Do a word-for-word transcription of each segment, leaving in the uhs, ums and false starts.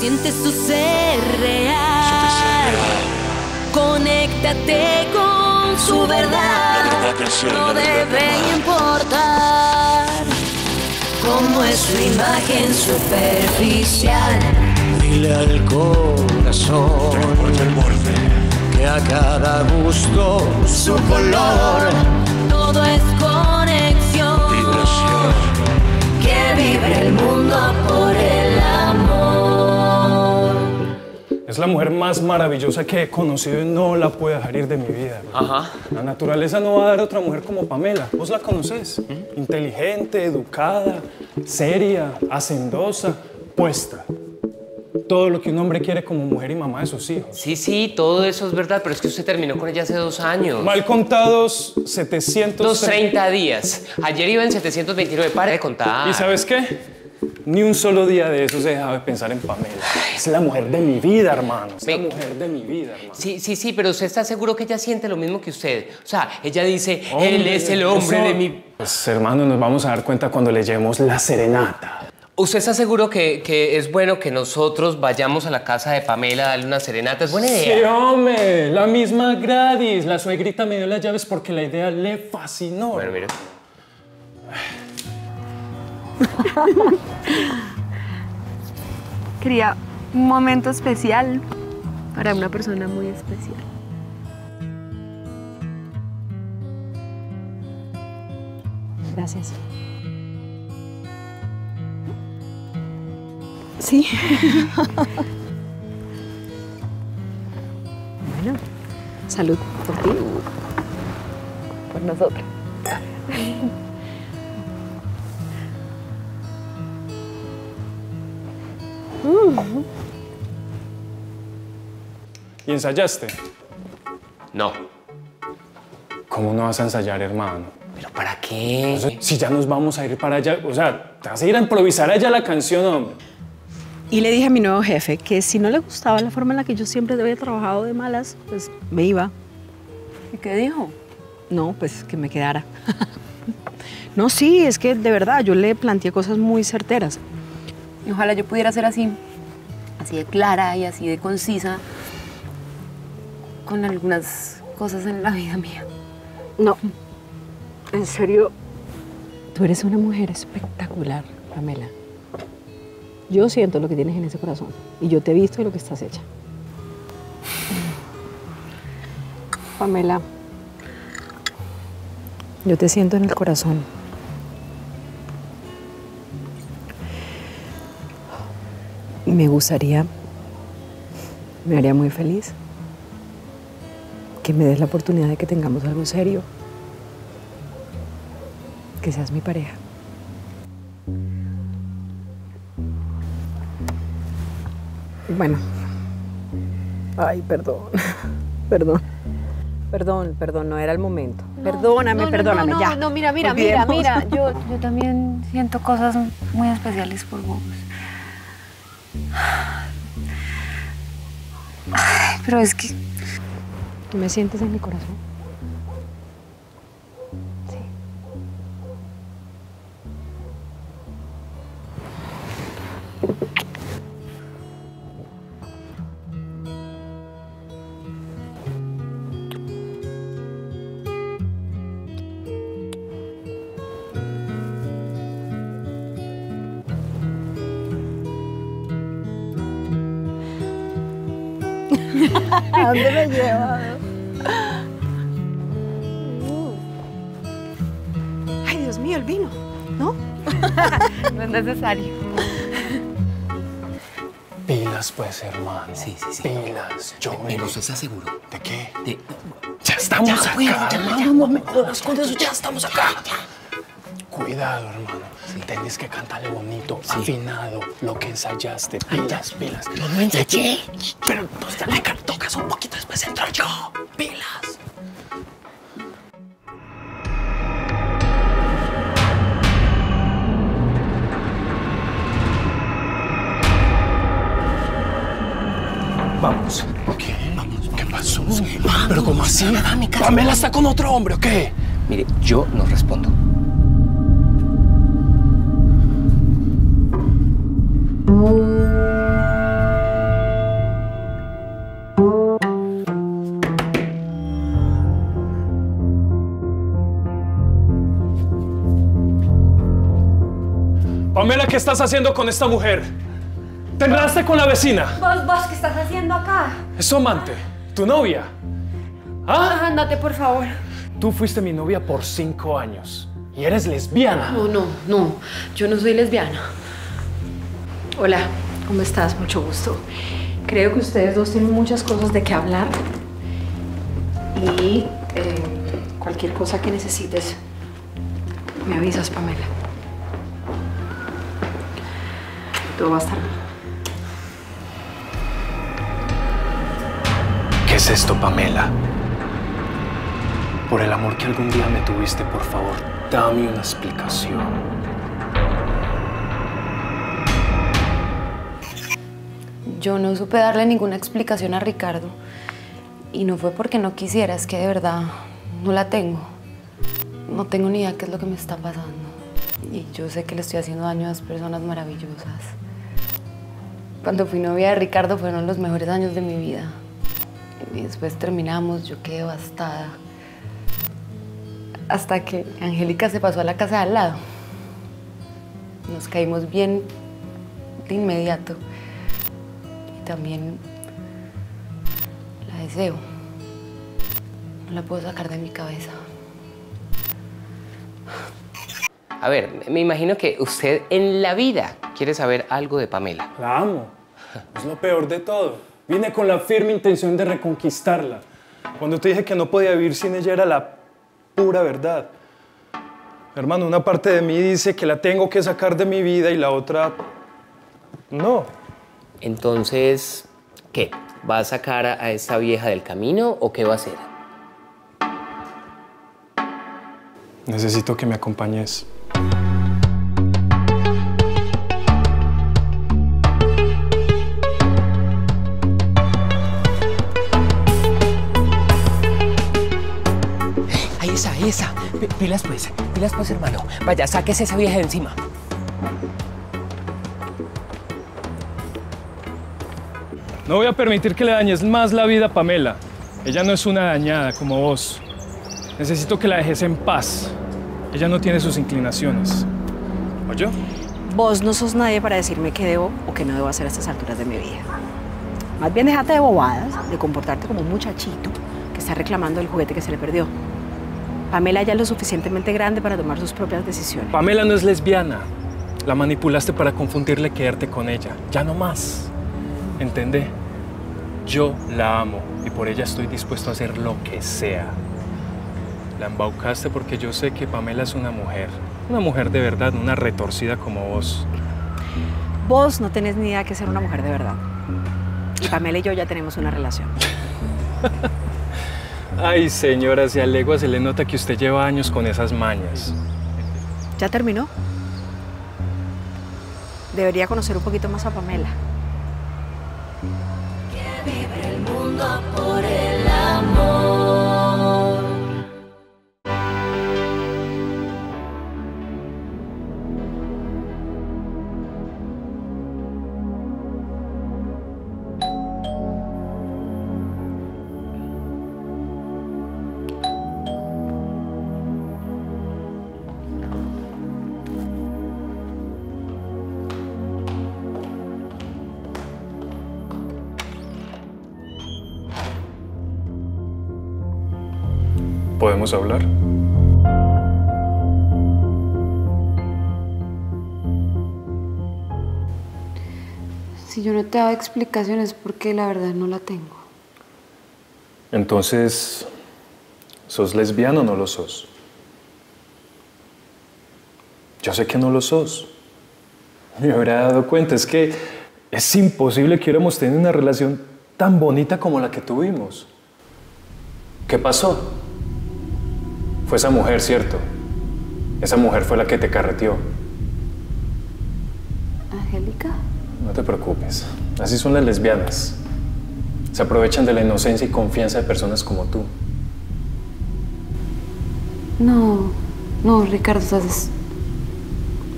siente su ser real. Conéctate con su verdad. No debe importar cómo es su imagen superficial. Dile al corazón que a cada gusto su color. Todo es conexión. Vibración. Que vibre el mundo por el amor. Es la mujer más maravillosa que he conocido y no la puedo dejar ir de mi vida. Ajá. La naturaleza no va a dar otra mujer como Pamela. Vos la conocés. ¿Mm? Inteligente, educada, seria, hacendosa, puesta. Todo lo que un hombre quiere como mujer y mamá de sus hijos. Sí, sí, todo eso es verdad, pero es que usted terminó con ella hace dos años. Mal contados, setecientos treinta días. Ayer iba en setecientos veintinueve, para de contar. ¿Y sabes qué? Ni un solo día de eso se dejaba de pensar en Pamela. Ay, es la mujer de mi vida, hermano. Es me... la mujer de mi vida, hermano. Sí, sí, sí, pero usted está seguro que ella siente lo mismo que usted. O sea, ella dice, hombre, él es el hombre eso... de mi... Pues, hermano, nos vamos a dar cuenta cuando le llevemos la serenata. ¿Usted está seguro que, que es bueno que nosotros vayamos a la casa de Pamela a darle una serenata? ¿Es buena idea? ¡Sí, hombre! La misma Gladys, la suegrita, me dio las llaves porque la idea le fascinó. Bueno, mira. Quería un momento especial para una persona muy especial. Gracias. Sí. Bueno, salud por ti, por nosotros. ¿Y ensayaste? No. ¿Cómo no vas a ensayar, hermano? ¿Pero para qué? Entonces, si ya nos vamos a ir para allá, o sea, te vas a ir a improvisar allá la canción, hombre. Y le dije a mi nuevo jefe que si no le gustaba la forma en la que yo siempre había trabajado de malas, pues me iba. ¿Y qué dijo? No, pues que me quedara. No, sí, es que de verdad yo le planteé cosas muy certeras. Y ojalá yo pudiera ser así, así de clara y así de concisa con algunas cosas en la vida mía. No, en serio, tú eres una mujer espectacular, Pamela. Yo siento lo que tienes en ese corazón y yo te he visto de lo que estás hecha. Pamela, yo te siento en el corazón. Me gustaría, me haría muy feliz que me des la oportunidad de que tengamos algo serio, que seas mi pareja. Bueno, ay, perdón, perdón, perdón, perdón, no era el momento. No, perdóname, no, perdóname, no, no, ya. No, no, mira, mira, Olvidemos. mira, mira, yo, yo también siento cosas muy especiales por vos. Ay, pero es que... ¿Tú me sientes en mi corazón? Sí. ¿A dónde me llevas? Ay, Dios mío, el vino, ¿no? No es necesario. Pilas, pues, hermano. Sí, sí, sí. Pilas, yo. Pero usted está seguro. ¿De qué? De... Ya estamos ya, acá, cuidado, hermano. Ya, ya, no me jodas con eso, ya estamos acá. Ya. Cuidado, hermano. Sí. Tenés que cantarle bonito, sí. afinado, lo que ensayaste. Pilas, Ay, pilas. No lo ensayé. Pero pues dale, tocas un poquito, después entro yo. Pilas. Vamos. ¿Qué? Vamos, vamos. ¿Qué pasó? Vamos, ¿Pero cómo así? ¿Pamela está con otro hombre o qué? Mire, yo no respondo. Oh. ¿Qué estás haciendo con esta mujer? ¿Te enredaste con la vecina? ¿Vos, vos qué estás haciendo acá? Es tu amante, tu novia. ¿Ah? Ándate, por favor. Tú fuiste mi novia por cinco años y eres lesbiana. No, no, no. Yo no soy lesbiana. Hola, ¿cómo estás? Mucho gusto. Creo que ustedes dos tienen muchas cosas de qué hablar. Y eh, cualquier cosa que necesites, me avisas, Pamela. Todo va a estar bien. ¿Qué es esto, Pamela? Por el amor que algún día me tuviste, por favor, dame una explicación. Yo no supe darle ninguna explicación a Ricardo. Y no fue porque no quisiera, es que de verdad no la tengo. No tengo ni idea qué es lo que me está pasando. Y yo sé que le estoy haciendo daño a dos personas maravillosas. Cuando fui novia de Ricardo fueron los mejores años de mi vida. Y después terminamos, yo quedé devastada. Hasta que Angélica se pasó a la casa de al lado. Nos caímos bien de inmediato. Y también la deseo. No la puedo sacar de mi cabeza. A ver, me imagino que usted en la vida quiere saber algo de Pamela. La amo. Es lo peor de todo. Vine con la firme intención de reconquistarla. Cuando te dije que no podía vivir sin ella era la pura verdad. Hermano, una parte de mí dice que la tengo que sacar de mi vida y la otra no. Entonces, ¿qué? ¿Va a sacar a esta vieja del camino o qué va a hacer? Necesito que me acompañes. Esa, esa. Pilas pues, pilas pues, hermano. Vaya, sáquese esa vieja de encima. No voy a permitir que le dañes más la vida a Pamela. Ella no es una dañada como vos. Necesito que la dejes en paz. Ella no tiene sus inclinaciones. ¿Oye? Vos no sos nadie para decirme qué debo o qué no debo hacer a estas alturas de mi vida. Más bien, déjate de bobadas, de comportarte como un muchachito que está reclamando el juguete que se le perdió. Pamela ya es lo suficientemente grande para tomar sus propias decisiones. Pamela no es lesbiana. La manipulaste para confundirle y quedarte con ella. Ya no más. ¿Entendés? Yo la amo y por ella estoy dispuesto a hacer lo que sea. La embaucaste porque yo sé que Pamela es una mujer. Una mujer de verdad, una retorcida como vos. Vos no tenés ni idea que ser una mujer de verdad. Y Pamela y yo ya tenemos una relación. Ay, señora, si a legua se le nota que usted lleva años con esas mañas. ¿Ya terminó? Debería conocer un poquito más a Pamela. Que vive el mundo por el amor. ¿Podemos hablar? Si yo no te daba explicaciones, porque la verdad no la tengo. Entonces, ¿sos lesbiana o no lo sos? Yo sé que no lo sos. Me habría dado cuenta. Es que es imposible que hubiéramos tenido una relación tan bonita como la que tuvimos. ¿Qué pasó? Fue esa mujer, ¿cierto? Esa mujer fue la que te carreteó. ¿Angélica? No te preocupes. Así son las lesbianas. Se aprovechan de la inocencia y confianza de personas como tú. No, no, Ricardo, estás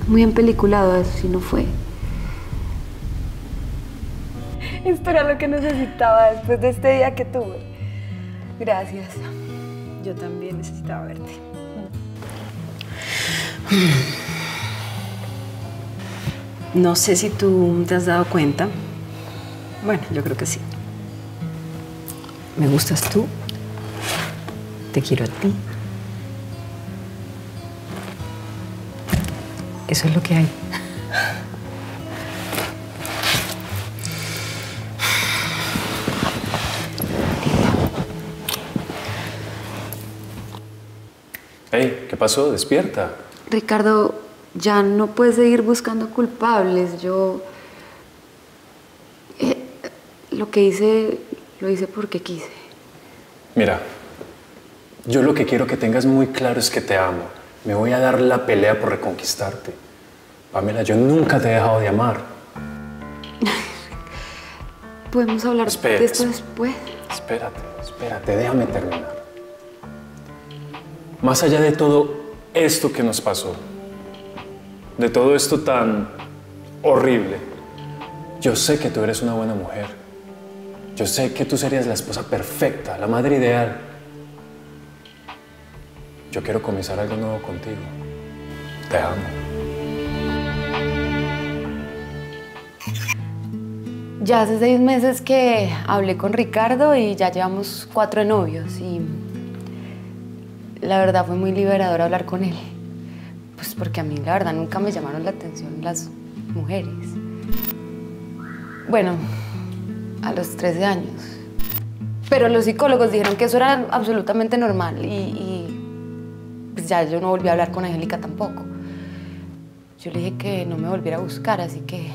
muy empeliculado, eso sí no fue. Esto era lo que necesitaba después de este día que tuve. Gracias. Yo también necesitaba verte. No sé si tú te has dado cuenta. Bueno, yo creo que sí. Me gustas tú. Te quiero a ti. Eso es lo que hay. Hey, ¿qué pasó? Despierta. Ricardo, ya no puedes seguir buscando culpables. Yo... Eh, lo que hice, lo hice porque quise. Mira, yo lo que quiero que tengas muy claro es que te amo. Me voy a dar la pelea por reconquistarte. Pamela, yo nunca te he dejado de amar. ¿Podemos hablar Espera, de esto después? Espérate, espérate, déjame terminar. Más allá de todo esto que nos pasó, de todo esto tan horrible, yo sé que tú eres una buena mujer. Yo sé que tú serías la esposa perfecta, la madre ideal. Yo quiero comenzar algo nuevo contigo. Te amo. Ya hace seis meses que hablé con Ricardo y ya llevamos cuatro novios. Y la verdad fue muy liberador hablar con él. Pues porque a mí la verdad nunca me llamaron la atención las mujeres. Bueno, a los trece años. Pero los psicólogos dijeron que eso era absolutamente normal y... y pues ya yo no volví a hablar con Angélica tampoco. Yo le dije que no me volviera a buscar, así que...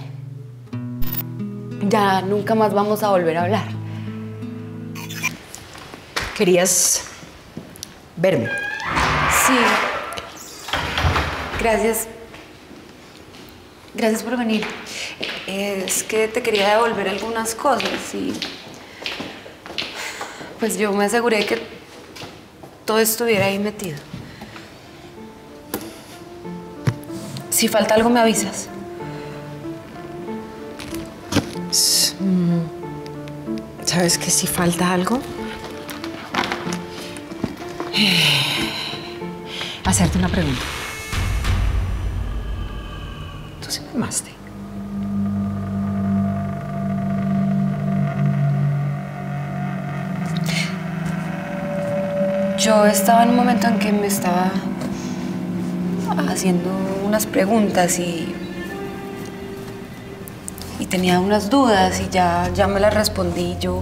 ya nunca más vamos a volver a hablar. ¿Querías verme? Sí. Gracias. Gracias por venir. Es que te quería devolver algunas cosas y... pues yo me aseguré que todo estuviera ahí metido. Si falta algo, me avisas. ¿Sabes que si falta algo? Hacerte una pregunta. ¿Tú se fumaste? Yo estaba en un momento en que me estaba... haciendo unas preguntas y, y tenía unas dudas y ya, ya me las respondí. Yo,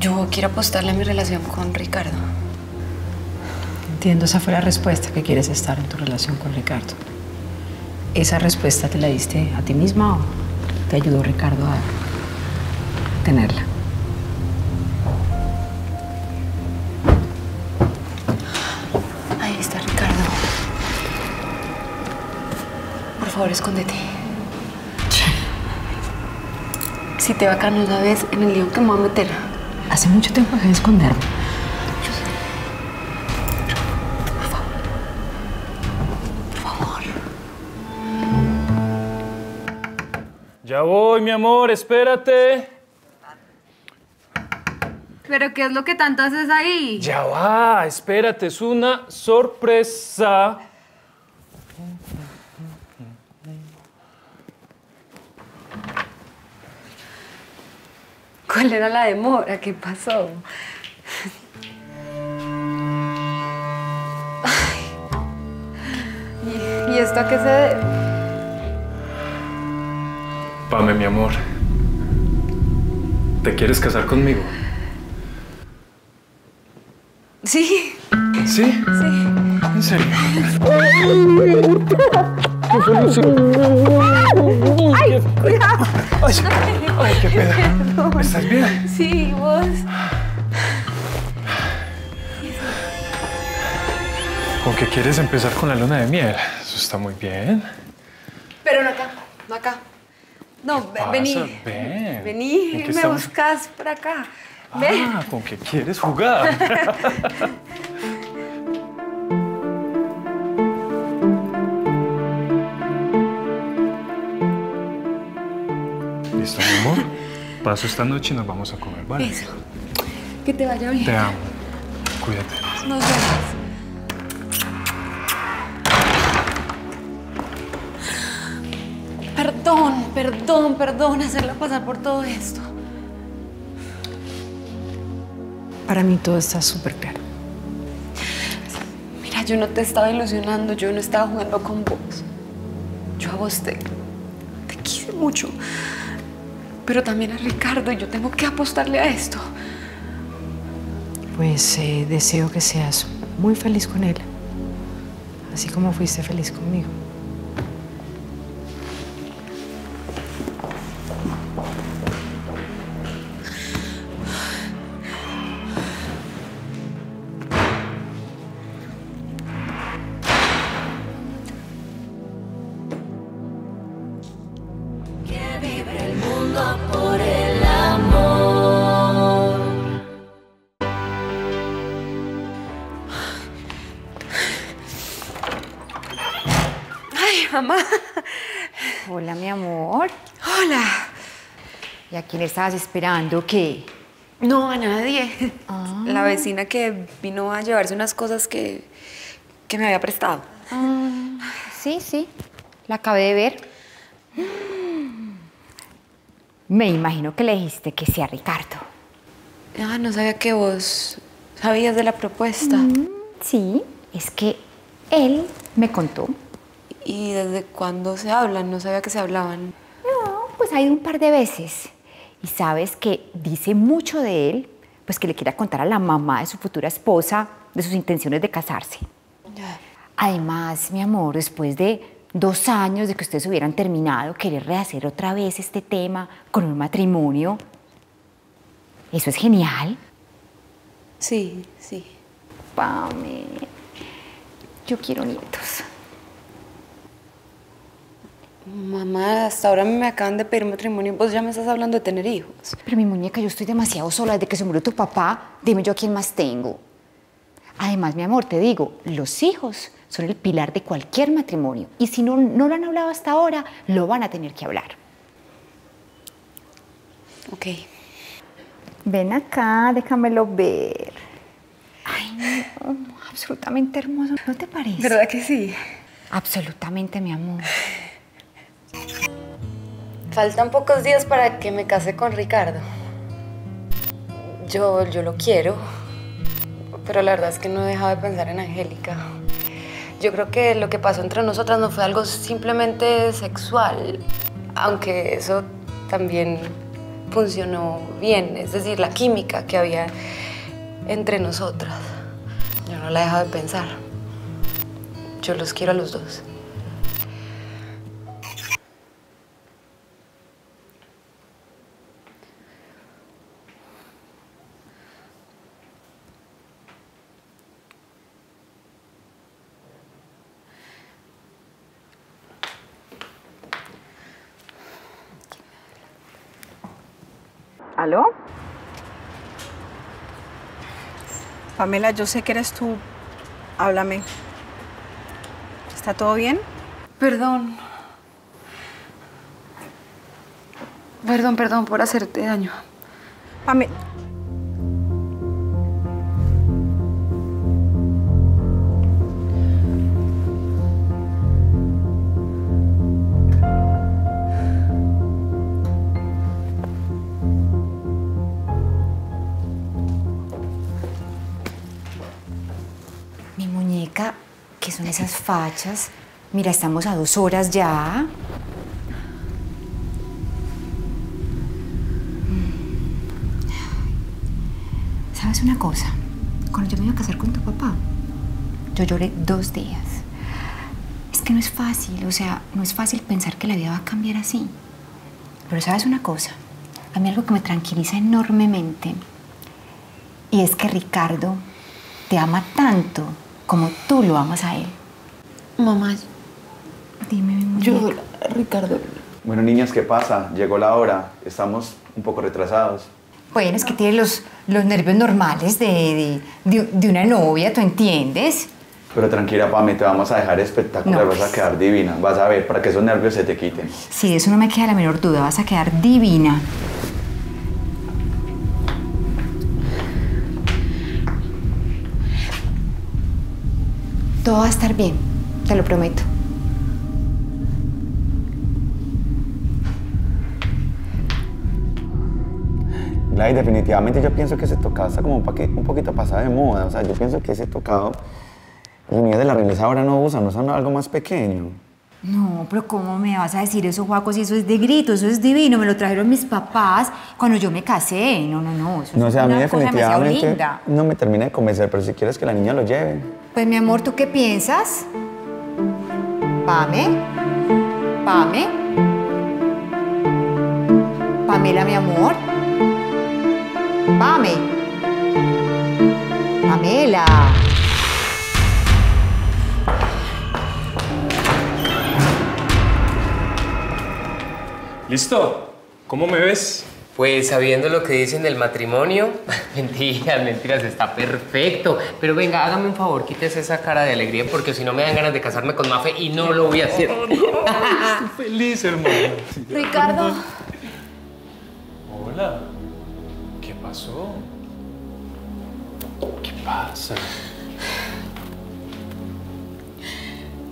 yo quiero apostarle a mi relación con Ricardo. Entiendo, esa fue la respuesta, que quieres estar en tu relación con Ricardo. ¿Esa respuesta te la diste a ti misma o te ayudó Ricardo a tenerla? Por favor, escóndete. Si te va a caer una vez en el lío que me voy a meter. Hace mucho tiempo dejé de esconderme. Yo sé. Pero, por favor. Por favor. Ya voy, mi amor, espérate. ¿Pero qué es lo que tanto haces ahí? Ya va, espérate, es una sorpresa. ¿Cuál era la demora? ¿Qué pasó? Ay. ¿Y esto a qué se debe? Pame, mi amor. ¿Te quieres casar conmigo? Sí. ¿Sí? Sí. ¿En serio? ¡Ay! ¡Cuidado! ¡Ay! ¡Ay, qué pedo! ¿Estás bien? Sí, vos. ¿Con qué quieres empezar con la luna de miel? Eso está muy bien. Pero no acá, no acá. No, vení. Ven. Vení, me buscas por acá. Ven. Ah, ¿con qué quieres jugar? ¿Listo, mi amor? Paso esta noche y nos vamos a comer, ¿vale? Eso. Que te vaya bien. Te amo. Cuídate. Nos vemos. Perdón, perdón, perdón hacerla pasar por todo esto. Para mí todo está súper claro. Mira, yo no te estaba ilusionando, yo no estaba jugando con vos. Yo a vos te, te quise mucho, pero también a Ricardo y yo tengo que apostarle a esto. Pues eh, deseo que seas muy feliz con él, así como fuiste feliz conmigo. Mamá. Hola, mi amor. Hola. ¿Y a quién estabas esperando? ¿Qué? No, a nadie. Ah. La vecina que vino a llevarse unas cosas que, que me había prestado. Ah. Sí, sí. La acabé de ver. Me imagino que le dijiste que sí a Ricardo. Ah, no sabía que vos sabías de la propuesta. Mm, sí, es que él me contó. ¿Y desde cuándo se hablan? No sabía que se hablaban. No, pues ha ido un par de veces. Y sabes que dice mucho de él, pues que le quiera contar a la mamá de su futura esposa de sus intenciones de casarse. Yeah. Además, mi amor, después de dos años de que ustedes hubieran terminado, querer rehacer otra vez este tema con un matrimonio, eso es genial. Sí, sí. Pame, yo quiero nietos. Mamá, hasta ahora me acaban de pedir matrimonio y vos ya me estás hablando de tener hijos. Pero mi muñeca, yo estoy demasiado sola. Desde que se murió tu papá, dime yo a quién más tengo. Además, mi amor, te digo, los hijos son el pilar de cualquier matrimonio. Y si no, no lo han hablado hasta ahora, lo van a tener que hablar. Ok. Ven acá, déjamelo ver. Ay, no, absolutamente hermoso. ¿No te parece? ¿Verdad que sí? Absolutamente, mi amor. Faltan pocos días para que me case con Ricardo. Yo, yo lo quiero, pero la verdad es que no he dejado de pensar en Angélica. Yo creo que lo que pasó entre nosotras no fue algo simplemente sexual, aunque eso también funcionó bien, es decir, la química que había entre nosotras. Yo no la he dejado de pensar. Yo los quiero a los dos. ¿Aló? Pamela, yo sé que eres tú. Háblame. ¿Está todo bien? Perdón. Perdón, perdón por hacerte daño. Pamela. ¿Qué son esas fachas? Mira, estamos a dos horas ya. ¿Sabes una cosa? Cuando yo me iba a casar con tu papá, yo lloré dos días. Es que no es fácil, o sea, no es fácil pensar que la vida va a cambiar así. Pero ¿sabes una cosa? A mí algo que me tranquiliza enormemente y es que Ricardo te ama tanto como tú lo amas a él. Mamá, dime, mi muñeca. Yo, Ricardo. Bueno, niñas, ¿qué pasa? Llegó la hora. Estamos un poco retrasados. Bueno, es que tiene los, los nervios normales de, de, de, de una novia, ¿tú entiendes? Pero tranquila, Pame, te vamos a dejar espectacular. No, pues. Vas a quedar divina. Vas a ver, para que esos nervios se te quiten. Sí, de eso no me queda la menor duda. Vas a quedar divina. Todo va a estar bien, te lo prometo. Gladys, definitivamente yo pienso que ese tocado está como un, paquete, un poquito pasado de moda. O sea, yo pienso que ese tocado, los niños de la realeza ahora no usan, no usan algo más pequeño. No, pero ¿cómo me vas a decir eso, Joaco? Si eso es de grito, eso es divino, me lo trajeron mis papás cuando yo me casé. No, no, no, eso no, es o sea, una a mí definitivamente cosa linda. No me termina de convencer, pero si quieres que la niña lo lleve. Pues, mi amor, ¿tú qué piensas? Pame, Pame, Pamela, mi amor, Pame, Pamela. ¿Listo? ¿Cómo me ves? Pues, sabiendo lo que dicen del matrimonio... Mentiras, mentiras, está perfecto. Pero venga, hágame un favor, quítese esa cara de alegría porque si no me dan ganas de casarme con Mafe y no lo voy a hacer. Oh, no, estoy feliz, hermano. Ricardo. Hola. ¿Qué pasó? ¿Qué pasa?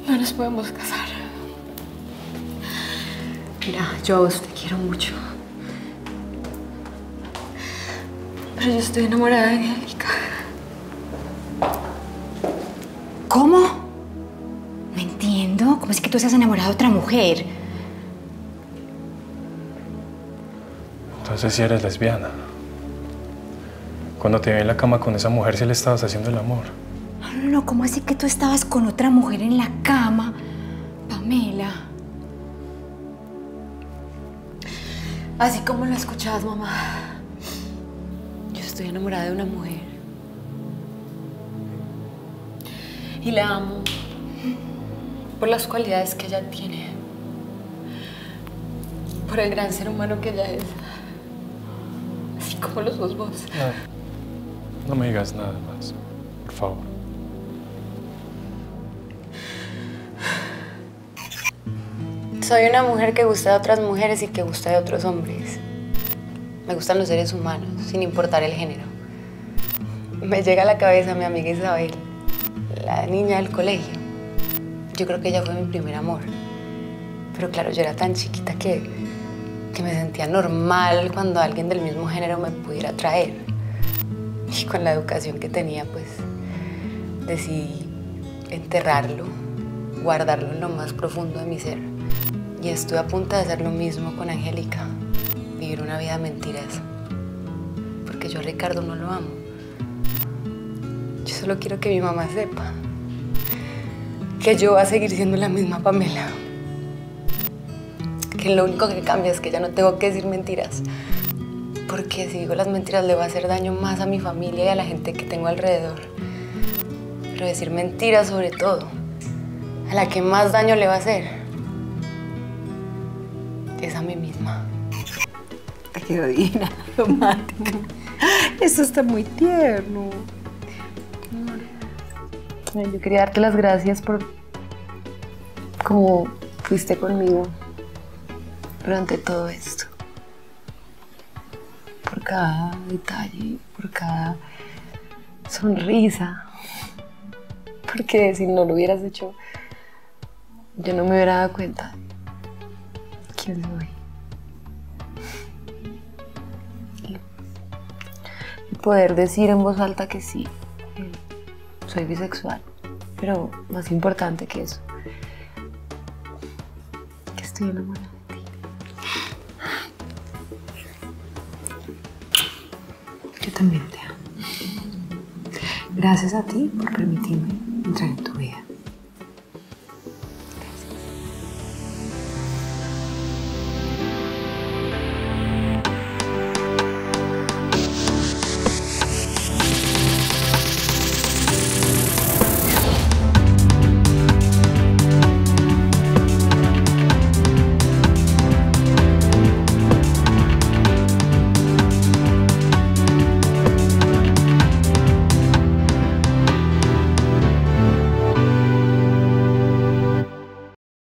No nos podemos casar. Mira, yo te quiero mucho. Pero yo estoy enamorada de Angélica. ¿Cómo? No entiendo. ¿Cómo es que tú seas enamorada de otra mujer? Entonces sí eres lesbiana. Cuando te vi en la cama con esa mujer, sí le estabas haciendo el amor. No, no, no. ¿Cómo así que tú estabas con otra mujer en la cama, Pamela? Así como lo escuchabas, mamá, yo estoy enamorada de una mujer. Y la amo por las cualidades que ella tiene, por el gran ser humano que ella es, así como los dos vos. No, no me digas nada más, por favor. Soy una mujer que gusta de otras mujeres y que gusta de otros hombres. Me gustan los seres humanos, sin importar el género. Me llega a la cabeza mi amiga Isabel, la niña del colegio. Yo creo que ella fue mi primer amor. Pero claro, yo era tan chiquita que, que me sentía normal cuando alguien del mismo género me pudiera atraer. Y con la educación que tenía, pues, decidí enterrarlo, guardarlo en lo más profundo de mi ser. Y estuve a punto de hacer lo mismo con Angélica, vivir una vida de mentiras, porque yo a Ricardo no lo amo. Yo solo quiero que mi mamá sepa que yo voy a seguir siendo la misma Pamela, que lo único que cambia es que ya no tengo que decir mentiras, porque si digo las mentiras le va a hacer daño más a mi familia y a la gente que tengo alrededor, pero decir mentiras sobre todo, a la que más daño le va a hacer, es a mí misma. Te quedó bien aromática. Eso está muy tierno. Yo quería darte las gracias por cómo fuiste conmigo durante todo esto. Por cada detalle, por cada sonrisa. Porque si no lo hubieras hecho, yo no me hubiera dado cuenta. Y poder decir en voz alta que sí, que soy bisexual, pero más importante que eso, que estoy enamorada de ti. Yo también te amo. Gracias a ti por permitirme entrar en tu vida.